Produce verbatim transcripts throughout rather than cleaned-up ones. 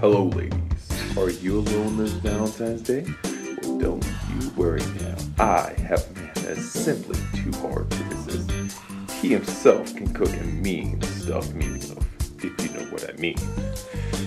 Hello ladies, are you alone this Valentine's Day? Well, don't you worry now. I have a man that's simply too hard to resist. He himself can cook a mean stuffed meatloaf, if you know what I mean.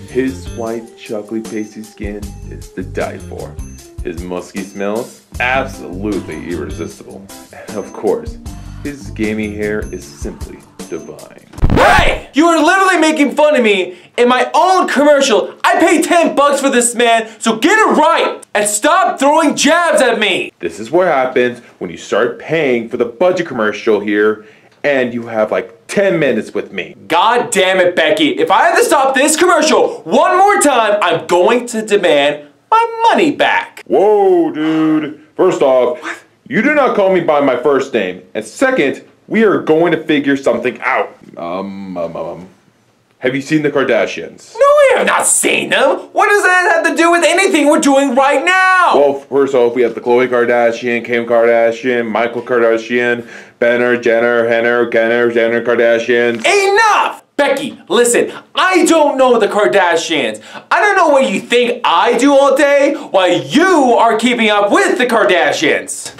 His white chocolate pasty skin is to die for. His musky smells, absolutely irresistible. And of course, his gamey hair is simply divine. Hey! You are literally making fun of me in my own commercial. I paid ten bucks for this man, so get it right and stop throwing jabs at me. This is what happens when you start paying for the budget commercial here and you have like ten minutes with me. God damn it, Becky. If I have to stop this commercial one more time, I'm going to demand my money back. Whoa, dude. First off, what? You do not call me by my first name. And second, we are going to figure something out. Um, um, um. Have you seen the Kardashians? No, I have not seen them. What does that have to do with anything we're doing right now? Well, first off, we have the Khloe Kardashian, Kim Kardashian, Michael Kardashian, Benner, Jenner, Henner, Kenner, Jenner, Kardashian. Enough! Becky, listen, I don't know the Kardashians. I don't know what you think I do all day while you are keeping up with the Kardashians.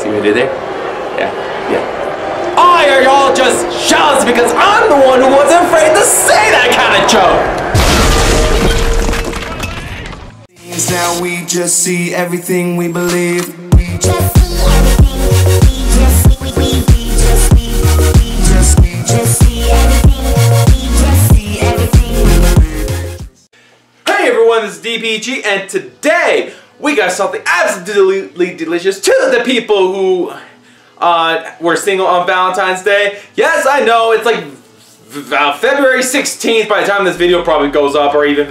See what I did there? Yeah, yeah. I are y'all just jealous because I'm the one who wasn't afraid to say that kind of joke. Things that we just see everything we believe. We just see everything we just we we we just we we just we just see everything we just see everything. Hey everyone, this is D P G, and today we got something absolutely delicious to the people who uh, were single on Valentine's Day. Yes, I know, it's like February sixteenth by the time this video probably goes up, or even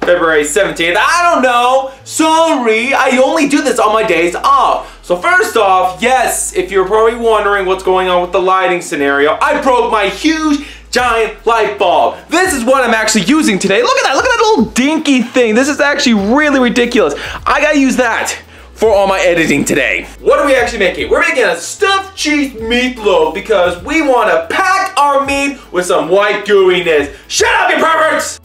February seventeenth. I don't know. Sorry, I only do this on my days off. So first off, yes, if you're probably wondering what's going on with the lighting scenario, I broke my huge giant light bulb. This is what I'm actually using today. Look at that, look at that little dinky thing. This is actually really ridiculous. I gotta use that for all my editing today. What are we actually making? We're making a stuffed cheese meatloaf because we wanna pack our meat with some white gooiness. Shut up, you perverts!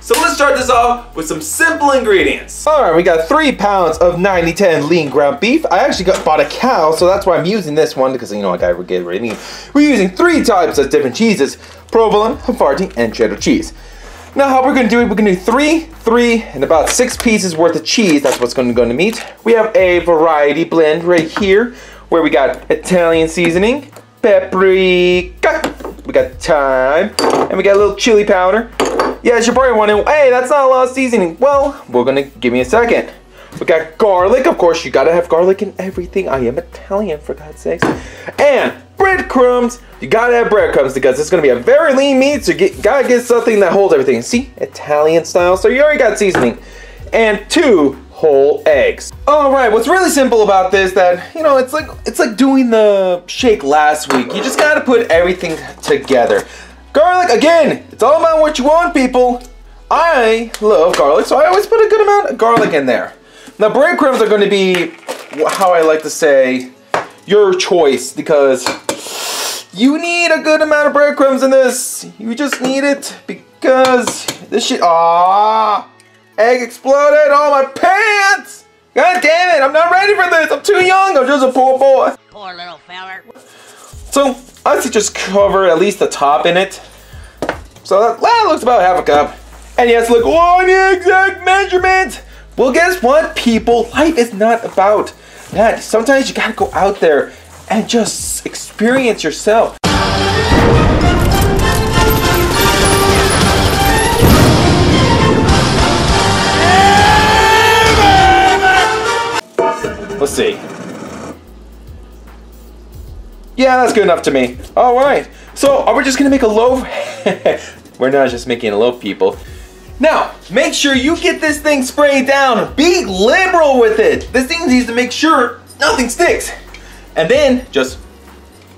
So let's start this off with some simple ingredients. All right, we got three pounds of ninety ten lean ground beef. I actually got, bought a cow, so that's why I'm using this one, because you know I gotta get rid of meat. We're using three types of different cheeses: provolone, Havarti, and cheddar cheese. Now how we're gonna do it, we're gonna do three, three, and about six pieces worth of cheese. That's what's gonna go in the meat. We have a variety blend right here, where we got Italian seasoning, paprika, we got thyme, and we got a little chili powder. Yeah, you're probably wondering, hey, that's not a lot of seasoning. Well, we're gonna give me a second. We got garlic, of course, you gotta have garlic in everything. I am Italian, for God's sakes. And breadcrumbs, you gotta have breadcrumbs because it's gonna be a very lean meat, so you get, gotta get something that holds everything. See, Italian style, so you already got seasoning. And two whole eggs. All right, what's really simple about this that, you know, it's like, it's like doing the shake last week. You just gotta put everything together. Garlic, again, it's all about what you want, people. I love garlic, so I always put a good amount of garlic in there. Now, breadcrumbs are gonna be, how I like to say, your choice, because you need a good amount of breadcrumbs in this. You just need it because this shit, ah, egg exploded on my pants. God damn it, I'm not ready for this. I'm too young, I'm just a poor boy. Poor little feller. So, I should just cover at least the top in it. So that, that looks about half a cup. And yes, look, on the exact measurement. Well, guess what, people? Life is not about that. Sometimes you gotta go out there and just experience yourself. Let's see. Yeah, that's good enough to me. All right, so are we just gonna make a loaf? We're not just making a loaf, people. Now, make sure you get this thing sprayed down. Be liberal with it. This thing needs to make sure nothing sticks. And then just,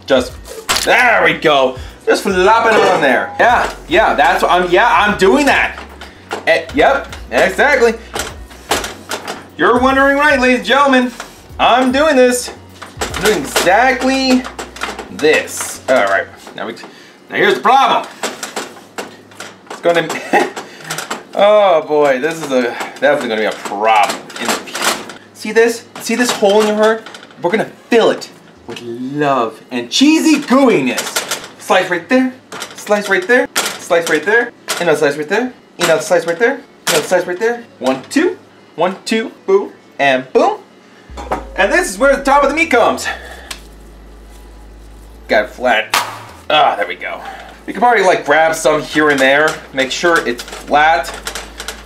just, there we go. Just flop it on there. Yeah, yeah, that's what I'm, yeah, I'm doing that. And, yep, exactly. You're wondering right, ladies and gentlemen. I'm doing this. I'm doing exactly this. All right, now we, now here's the problem. It's going to... Oh boy, this is a definitely gonna be a problem. See this? See this hole in your heart? We're gonna fill it with love and cheesy gooiness. Slice right there, slice right there, slice right there, another slice right there, another slice right there, another slice right there. One, two, one, two, boom, and boom. And this is where the top of the meat comes. Got it flat. Ah, there we go. You can probably like grab some here and there, make sure it's flat.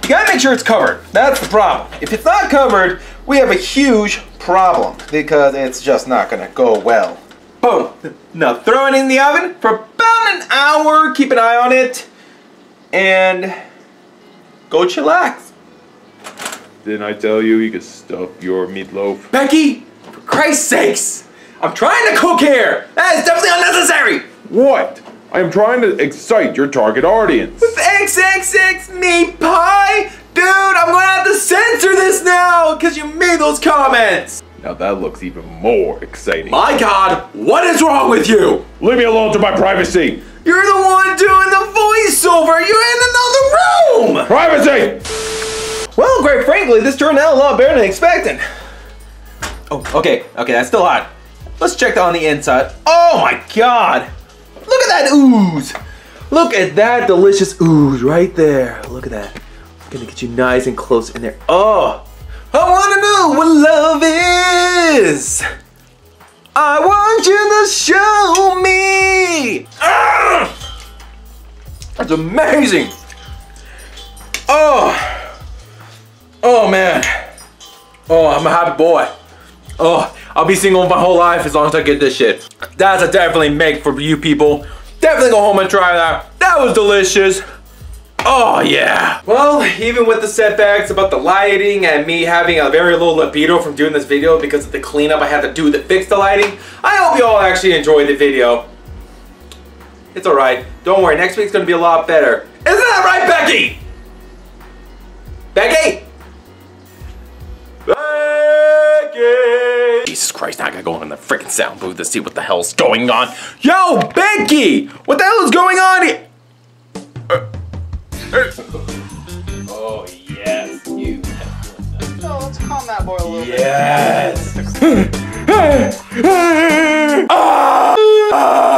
You gotta make sure it's covered. That's the problem. If it's not covered, we have a huge problem because it's just not gonna go well. Boom. Now throw it in the oven for about an hour. Keep an eye on it and go chillax. Didn't I tell you you could stuff your meatloaf? Becky, for Christ's sakes, I'm trying to cook here. That is definitely unnecessary. What? I am trying to excite your target audience. With triple X meat pie? Dude, I'm gonna have to censor this now because you made those comments. Now that looks even more exciting. My God, what is wrong with you? Leave me alone to my privacy. You're the one doing the voiceover. You're in another room. Privacy. Well, quite frankly, this turned out a lot better than expected. Oh, okay, okay, that's still hot. Let's check on the inside. Oh my God. Look at that ooze! Look at that delicious ooze right there. Look at that. I'm gonna get you nice and close in there. Oh! I wanna know what love is! I want you to show me! Ah! That's amazing! Oh! Oh man! Oh, I'm a happy boy. Oh! I'll be single my whole life as long as I get this shit. That's a definitely make for you people. Definitely go home and try that. That was delicious. Oh yeah. Well, even with the setbacks about the lighting and me having a very low libido from doing this video because of the cleanup I had to do to fix the lighting, I hope you all actually enjoyed the video. It's alright. Don't worry, next week's gonna be a lot better. Isn't that right, Becky? Becky? Jesus Christ, now I gotta go in the freaking sound booth to see what the hell's going on. Yo, Becky! What the hell is going on here? Uh, uh. Oh, yes, you. No, let's calm that boy a little yes. bit. Yes! Ah! Ah!